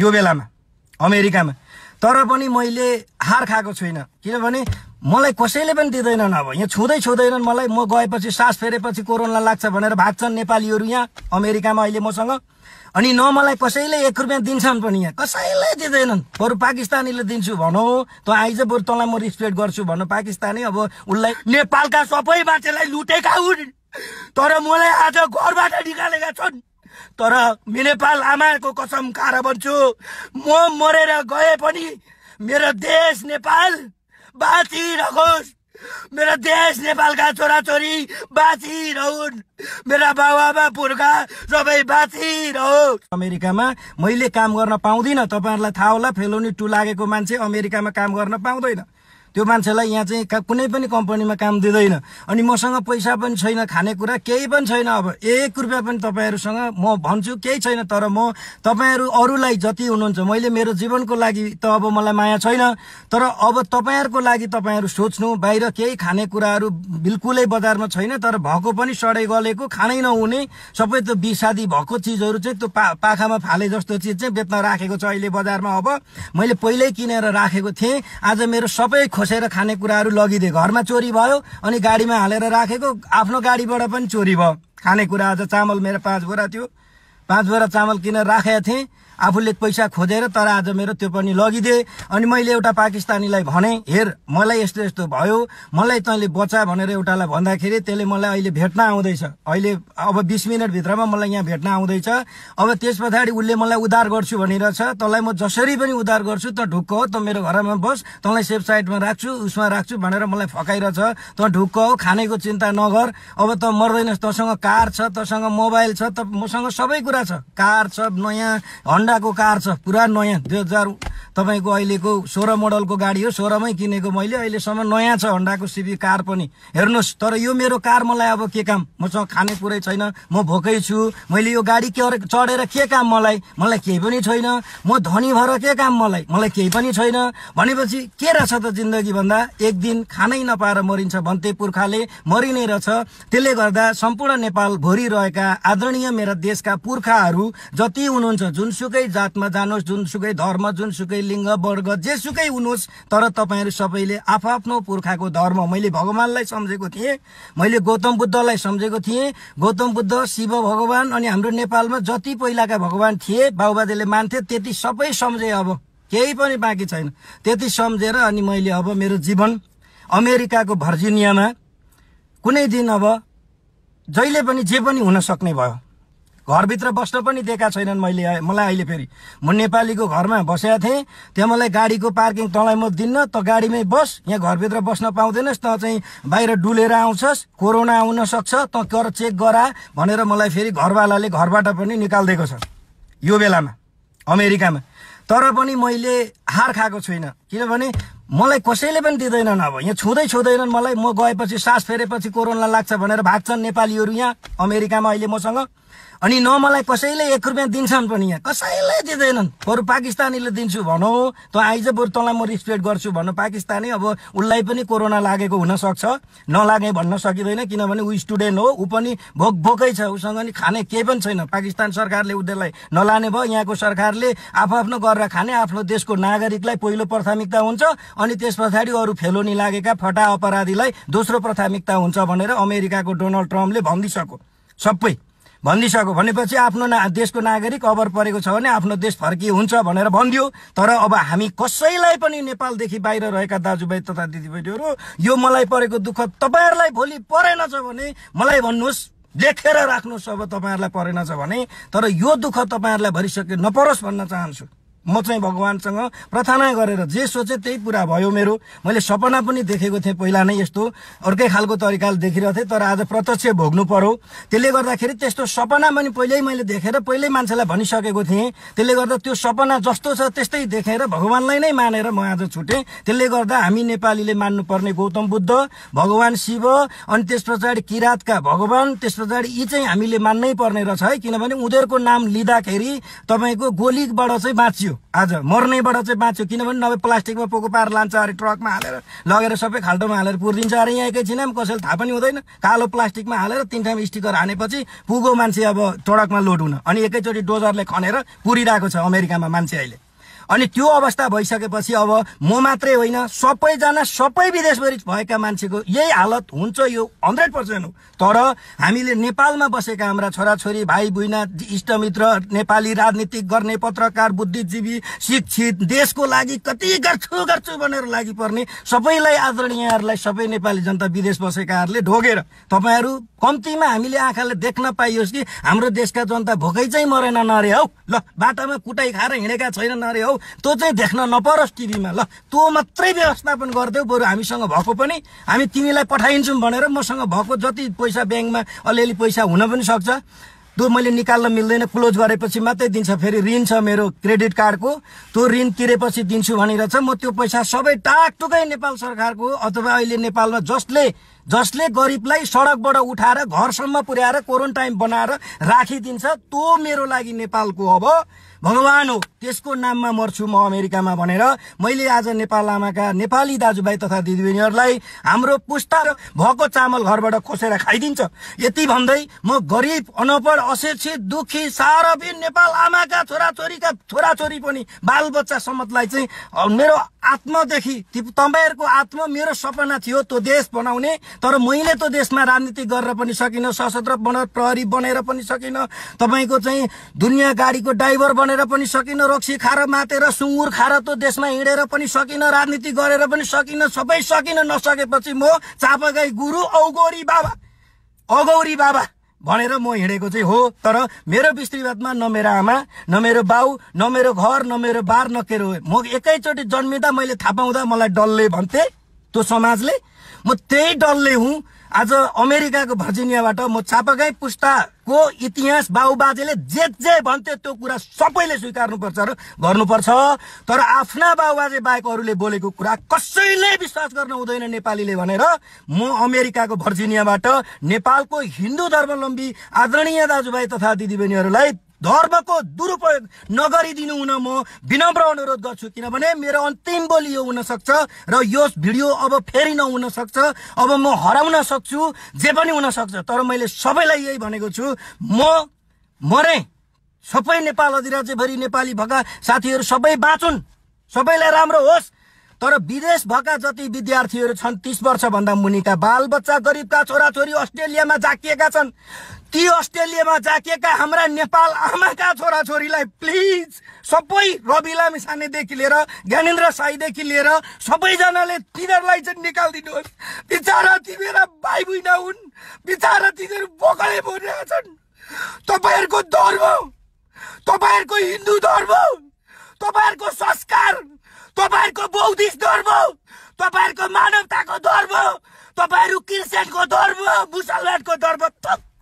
यो बेलामा अमेरिकामा तर पनि मैले हार खाएको छुइन किनभने मलाई कसैले पनि दिदैनन् अब यहाँ छुदैनन् मलाई म गएपछि सास फेरेपछि कोरोना लाग्छ भनेर भाग्छन् नेपालीहरु यहाँ अमेरिकामा अहिले मसँग अनि न मलाई कसैले 1 रुपैयाँ दिन्छन् पनि यहाँ कसैले दिदैनन् बरु पाकिस्तानीले दिन्छु भनो त आइज बरु तलाई म रिस्पेक्ट गर्छु भन्न पाकिस्तानी अब उलाई नेपालका सबै मान्छेलाई लुटेका हुन् तर मलाई आज घरबाट निकालेका छन् तर म नेपाल आमाको कसम खाएर भन्छु म मरेर गए पनि मेरो देश नेपाल बाँची रहोस् मेरो देश नेपालका छोराछोरी बाँची रहन् मेरा बाबुआमा पुर्खा सबै बाँची रहोस् अमेरिकामा मैले काम गर्न पाउँदिन तपाईहरुलाई थाहा होला फेलोनी 2 लागेको मान्छे अमेरिकामा काम गर्न पाउँदैन त्यो मान्छेलाई यहाँ चाहिँ कुनै पनि कम्पनीमा काम दिदैन अनि मसँग पैसा पनि छैन खानेकुरा केही पनि छैन अब 1 रुपैयाँ पनि तपाईहरुसँग म भन्छु केही छैन तर म तपाईहरु अरुलाई जति हुनुहुन्छ मैले मेरो जीवनको लागि त अब मलाई माया छैन तर अब तपाईहरुको लागि तपाईहरु सोच्नु बाहिर केही खानेकुराहरु बिल्कुलै बजारमा छैन तर भएको पनि सडै गलेको खानै नहुने सबै त्यो बिसादी भएको चीजहरु चाहिँ त्यो पाखामा फाले जस्तो चीज चाहिँ बेच्न राखेको छ अहिले बजारमा अब मैले पहिल्यै किनेर राखेको थिए आज मेरो सबै खोसेर खाने कुराहरु लगिदे घरमा चोरी भयो अनि गाडीमा हालेर राखेको आफ्नो गाडीबाट पनि चोरी भयो खाने कुरा आज चामल मेरो 5 बोरा थियो 5 बोरा चामल किनेर राखेको थिए आफूले पैसा खोजेर तर आज मेरो त्यो पनि लगिदे अनि मैले एउटा पाकिस्तानीलाई भने हेर मलाई यस्तो यस्तो भयो मलाई तँले बचा भनेर एउटालाई भन्दाखेरि त्यसले मलाई अहिले भेट्न आउँदैछ अहिले अब 20 मिनेट भित्रमा मलाई यहाँ भेट्न आउँदैछ अब त्यसपछि उले मलाई उधार गर्छु भनिरहेछ तँलाई म जसरी पनि उधार गर्छु त ढुक्क हो त मेरो घरमा बस तँलाई सेफ साइडमा राख्छु उसमा राख्छु भनेर मलाई फकाइरहेछ त ढुक्क हो खानेको चिन्ता नगर अब त मर्दैनस् तसँग कार छ तसँग मोबाइल छ त मसँग सबै कुरा छ कार छ नयाँ को कार छ पुरा नयाँ 2000 तपाईको अहिलेको 16 मोडलको गाडी हो 16 मै किनेको मैले अहिले सम्म नयाँ छ होन्डाको सिभी कार पनि हेर्नुस् तर यो मेरो कार मलाई अब के काम मसँग खाने कुरै छैन म भोकै छु मैले यो गाडी चढेर के काम मलाई केही पनि छैन म धनी भएर के काम मलाई केही पनि छैन भनेपछि के रहछ त जिन्दगी भन्दा एक दिन खानै नपाएर मरिन्छ भन्ते पुर्खाले मरिनै रहछ त्यसले गर्दा सम्पूर्ण नेपाल भोरी रहेका आदरणीय मेरा देशका पुर्खाहरु जति हुनुहुन्छ जुनसुकै जातमा जानुस् जुनसुकै धर्म जुनसुकै लिंग वर्ग जेसुकै हुनुस् तर तपाईहरु सबैले आफआफ्नो पुर्खाको धर्म मैले भगवानलाई सम्झेको थिए मैले गौतम बुद्धलाई सम्झेको थिए गौतम बुद्ध शिव भगवान अनि हाम्रो नेपालमा जति पहिलाका भगवान थिए बाबुबाजेले मान्थे त्यति सबै सम्झे अब केही पनि बाँकी छैन त्यति सम्झेर अनि मैले अब मेरो जीवन अमेरिकाको भर्जिनियामा कुनै दिन अब जहिले पनि जे पनि हुन सक्ने भयो घर भित्र बस्न पनि दिएका छैनन् मैले मलाई अहिले फेरि म नेपालीको घरमा बसेका थिए त्यहाँ मलाई गाडीको पार्किङ तँलाई म दिन्न त गाडीमै बस यहाँ घर भित्र बस्न पाउँदैनस् त चाहिँ बाहिर डुलेर आउँछस् कोरोना आउन सक्छ त कर चेक गरा भनेर मलाई फेरि घरवालाले घरबाट पनि निकाल्देको छ यो बेलामा अमेरिकामा तर पनि मैले हार खाएको छुइन किनभने मलाई कसैले पनि दिदैनन् अब यहाँ छुदैनन् मलाई म गएपछि सास फेरेपछि कोरोना लाग्छ भनेर भाग्छन् नेपालीहरु यहाँ अमेरिकामा अहिले मसँग अनि न मलाई कसैले 1 रुपैयाँ दिन्छन् पनि यहाँ कसैले दिदैनन् बरु पाकिस्तानीले दिन्छु भनो त आइज बरु तँलाई म रिस्पेक्ट गर्छु भन्न पाकिस्तानी अब उलाई पनि कोरोना लागेको हुन सक्छ नलागे भन्न सकिदैन किनभने उ स्टुडेन्ट हो उ पनि भोकै छ उसँग नि खाने केही पनि छैन पाकिस्तान सरकारले उदेलाई नलाने भयो यहाँको सरकारले आफआफ्नो गरेर खाने आफ्नो देशको नागरिकलाई पहिलो प्राथमिकता हुन्छ अनि त्यसपछि अरु फेलोनी लागेका फटा अपराधीलाई दोस्रो प्राथमिकता हुन्छ भनेर अमेरिकाको डोनाल्ड ट्रम्पले भन्दिसको सबै भन्दिसको भनेपछि आफ्नो देशको नागरिक अबर परेको छ भने आफ्नो देश फर्की हुन्छ भनेर भन्दियो तर अब हामी कसैलाई पनि नेपालदेखि बाहिर रहेका दाजुभाइ तथा दिदीबहिनीहरु यो मलाई परेको दुःख तपाईहरुलाई भोलि परेन छ भने मलाई भन्नुस् लेखेर राख्नुस् अब तपाईहरुलाई परेन छ भने तर यो दुःख तपाईहरुलाई भरिसक्यो नपरोस् भन्न चाहन्छु म चाहिँ भगवानसँग प्रार्थना गरेर जे सोचे त्यही पूरा भयो मेरो मैले सपना पनि देखेको थिए पहिला नै यस्तो अर्कै खालको तरिकाले देखिरथे तर आज प्रत्यक्ष भोग्नु पर्यो त्यसले गर्दाखेरि त्यस्तो सपना पनि पहिल्यै मैले देखेर पहिल्यै मान्छेलाई भनिसकेको थिए त्यसले गर्दा त्यो सपना जस्तो छ त्यस्तै देखेर भगवानलाई नै मानेर म आज छुटे त्यसले गर्दा हामी नेपालीले मान्नु पर्ने गौतम बुद्ध भगवान शिव अनि त्यसपछि किरातका भगवान त्यसपछि यी चाहिँ हामीले मान्नै पर्ने रहेछ है किनभने उनीहरुको नाम लिदाखेरि तपाईको गोलीबाट चाहिँ बाँच्यो बाँच्यो आज मर्नेबाट चाहिँ बाँच्यो किनभने नभए प्लास्टिकमा पोको पारेर लान्छ अरे ट्रकमा हालेर लगेर सबै खाल्टोमा हालेर पुर्दिन्छ अरे यहाँ एकैछिनमा कसैले थाहा पनि हुँदैन कालो प्लास्टिकमा हालेर तीन टाइम स्टिकर हानेपछि पुगो मान्छे अब टडकमा लोड हुन अनि एकैचोटी डोजरले खनेर पुरिरहेको छ अमेरिकामा मान्छे अहिले अनि त्यो अवस्था भइसकेपछि अब म मात्रै होइन सबैजना सबै विदेशभरि भएका मान्छेको यही हालत हुन्छ यो 100% हो तर हामीले नेपालमा बसेका हाम्रा छोराछोरी भाइ बुइना इष्टमित्र नेपाली राजनीतिक गर्ने पत्रकार बुद्धिजीवी शिक्षित देशको लागि कति गर्छु गर्छु भनेर लागि पर्ने सबैलाई आदरणीयहरुलाई सबै नेपाली जनता विदेश बसेकाहरुले ढोगेर तपाईहरु कम्तिमा हामीले आँखाले देख्न पाइयोस् कि हाम्रो देशका जनता भोकै चाहिँ मरेन नरे हौ ल बाटामा कुटाई खाएर हिँडेका छैनन् नरे हौ तो चाहिँ देख्न नपरोस् टिभीमा ल त्यो मात्रै व्यवस्थापन गर्दै बरु हामीसँग भएको पनि हामी तिमीलाई पठाइन्छौं भनेर मसँग भएको जति पैसा बैंकमा अलिअलि पैसा हुन पनि सक्छ त्यो मैले निकाल्न मिल्दैन क्लोज गरेपछि मात्रै दिन्छ फेरि ऋण छ मेरो क्रेडिट कार्डको त्यो ऋण तिरेपछि दिन्छु भनेर छ म त्यो पैसा सबै टाकटुकै नेपाल सरकारको अथवा अहिले नेपालमा जसले गरिबलाई सडकबाट उठाएर घरसम्म पुर्याएर क्वारेन्टाइन बनाएर राखिदिन्छ त्यो मेरो लागि नेपालको अब भगवान हो त्यसको नाममा मर्छु म अमेरिकामा भनेर मैले आज नेपाल आमाका नेपाली दाजुभाइ तथा दिदीबहिनीहरुलाई हाम्रो पुस्ता भएको चामल घरबाट खोसेर खाइदिन्छ यति भन्दै म गरिब अनपढ अशिक्षित दुखी सारबिन नेपाल आमाका छोराछोरीका छोराछोरी पनि बालबच्चा सम्मतलाई चाहिँ मेरो आत्मदेखि तपाईहरुको आत्मा मेरो सपना थियो त्यो देश बनाउने तर मैले त्यो देशमा राजनीति गरेर पनि सकिन सशस्त्र बनेर प्रहरी बनेर पनि सकिन तपाईको चाहिँ दुनिया गाडीको ड्राइभर बनेर पनि सकिन रक्सी खाएर मातेर सुँगुर खाएर त्यो देशमा हिँडेर पनि सकिन राजनीति गरेर पनि सकिन सबै सकिन नसकेपछि म चापागाई गुरु औगौरी बाबा भनेर म हिँडेको चाहिँ हो तर मेरो विश्रीवादमा न मेरो आमा न मेरो बाउ न मेरो घर न मेरो बार न केरो म एकैचोटी जन्मिदा मैले थाहा पाउँदा मलाई डल्ले भन्थे त्यो समाजले म त्यही डल्ले हुँ आज अमेरिकाको भर्जिनियाबाट म चापागाई पुस्ताको इतिहास बाउबाजेले जे जे भन्थे त्यो कुरा सबैले स्वीकार्नुपर्छ र गर्नुपर्छ तर आफ्ना बाउबाजे बाहेक अरूले बोलेको कुरा कसैले विश्वास गर्न हुँदैन नेपालीले भनेर म अमेरिकाको भर्जिनियाबाट नेपालको हिन्दू धर्मावलम्बी आदरणीय दाजुभाइ तथा दिदीबहिनीहरुलाई धर्मको दुरुपयोग नगरिदिनु हुन म विनम्र अनुरोध गर्छु किनभने मेरो अन्तिम बोली यो हुन सक्छ र यो भिडियो अब फेरि नहुन सक्छ अब म हराउन सक्छु जे पनि हुन सक्छ तर मैले सबैलाई यही भनेको छु म मरे सबै नेपाल अधिराज्य भरि नेपाली भएका साथीहरु सबै बाँचुन् सबैलाई राम्रो होस् तर विदेश भएका जति विद्यार्थीहरु छन् 30 वर्ष भन्दा मुनिका बालबच्चा गरिबका छोराछोरी अस्ट्रेलियामा जाकिएका छन् ती अस्ट्रेलियामा जाकिएका हाम्रा नेपाल आमाका छोराछोरीलाई प्लिज सबै रवि लामिछाने देखि लिएर ज्ञानेन्द्र साई देखि लिएर सबैजनाले तिनीहरुलाई चाहिँ निकाल्दिनु होस् बिचारा तिमीहरु भाइ बुइना हुन् बिचारा तिनीहरु बोकाले भरिरहेका छन् तपाईहरुको धर्म तपाईहरुको हिन्दू धर्म तपाईहरुको संस्कार तपाईहरुको बौद्धिक धर्म तपाईहरुको मानवताको धर्म तपाईहरु क्रिस्चियनको धर्म मुसलमानको धर्म तक्क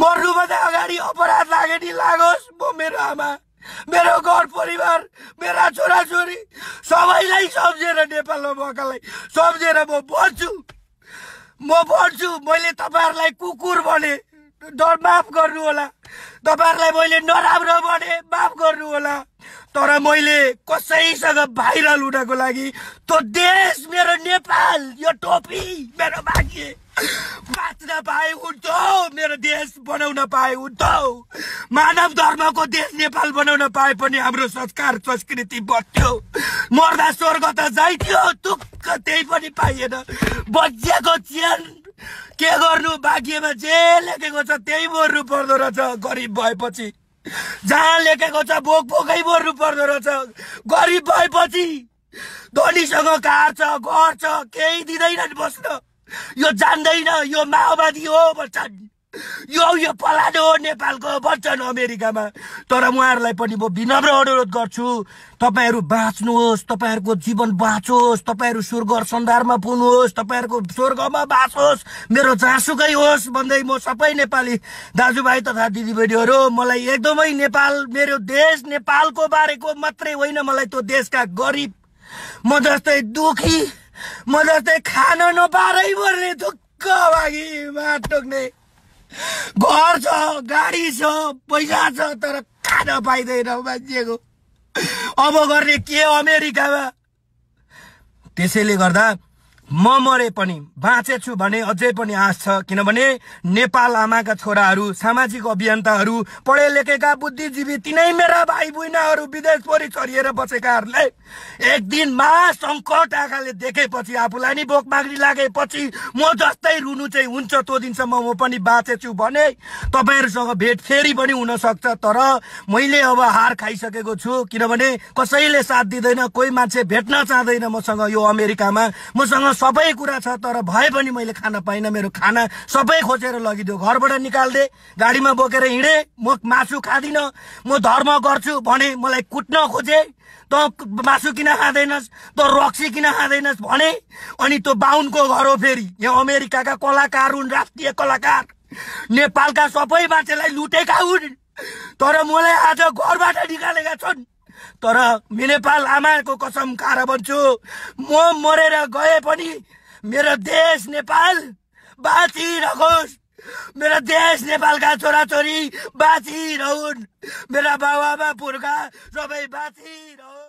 मर्नुभन्दा अगाडि अपराध लागे नि लागोस् म मेरो आमा मेरो घर परिवार मेरा छोराछोरी सबैलाई सम्झेर नेपालमा भएकालाई सम्झेर म भन्छु मैले तपाईहरुलाई कुकुर भने माफ गर्नु होला तपाईहरुलाई मैले नराम्रो भने माफ गर्नु होला तर मैले कसैसँग भाइरल हुनको लागि त्यो देश मेरो नेपाल यो टोपी मेरो भाग्य बाँच्न पाए हुन्थ्यो मेरो देश बनाउन पाए हुन्थ्यो मानव धर्मको देश नेपाल बनाउन पाए पनि हाम्रो संस्कार संस्कृति बच्थ्यो मर्दा स्वर्ग त जाइथ्यो तुक्क त्यही पनि पाइएन बज्याको चेन के गर्नु भाग्यमा जे लेखेको छ त्यही मर्नु पर्दो रहेछ गरिब भएपछि जहाँ लेखेको छ भोक भोकै मर्नु पर्दो रहेछ गरिब भएपछि धनीसँग कार छ घर छ केही दिँदैनन् बस्न यो जान्दैन यो माओवादी हो भन्छन् यो पलानो हो नेपालको भन्छन् अमेरिकामा तर उहाँहरूलाई पनि म विनम्र अनुरोध गर्छु तपाईहरु बाँच्नुहोस् तपाईहरुको जीवन बाँचोस् तपाईहरु स्वर्ग सन्धारमा पुग्नुहोस् तपाईहरुको स्वर्गमा बाँचोस् मेरो जासुकै होस् भन्दै म सबै नेपाली दाजुभाइ तथा दिदीबहिनीहरु मलाई एकदमै नेपाल मेरो देश नेपालको बारेको मात्रै होइन मलाई त्यो देशका गरिब म जस्तै दुखी म जस्तै खान नपारै मर्ने दुःख भागी माटोक्ने घर छ गाडी छ पैसा छ तर खाना पाइदैन मान्छेको अब गर्ने के अमेरिकामा। त्यसैले गर्दा म मरे पनि बाँचेछु भने अझै पनि आश छ, किनभने नेपाल आमाका छोराहरू, सामाजिक अभियन्ताहरू, पढे लेखेका बुद्धिजीवी, तिनै मेरा भाइ बुइनाहरू विदेश परि छरिएर बसेकाहरूले एक दिन महासंकट आकाले देखेपछि आफूलाई नि भोक माग्री लागेपछि म जस्तै रुनु चाहिँ हुन्छ। त्यो दिनसम्म म पनि बाँचेछु भने तपाईहरुसँग भेट फेरि पनि हुन सक्छ, तर मैले अब हार खाइसकेको छु, किनभने कसैले साथ दिदैन, कोही मान्छे भेट्न चाहदैन मसँग। यो अमेरिकामा मसँग सबै कुरा छ तर भए पनि मैले खाना पाइन। मेरो खाना सबै खोजेर लगिदियो, घरबाट निकाल्दे, गाडीमा बोकेर हिँडे। म मासु खादिन, म धर्म गर्छु भने मलाई कुट्न खोजे, त मासु किन खादैनस्, त रक्सी किन खादैनस् भने। अनि त्यो बाहुनको घर हो फेरि। यहाँ अमेरिकाका कलाकार हुन्, राष्ट्रिय कलाकार, नेपालका सबै मान्छेलाई लुटेका हुन्, तर मलाई आज घरबाट निकालेका छन्। तर नेपाल आमाको कसम खाएर भन्छु, म मरेर गए पनि मेरो देश नेपाल बाँचिरहोस्, मेरा देश नेपालका छोराछोरी बाँचिरहुन्, मेरा बाबुआमा पुर्खा सबै बाँचिरहोस्।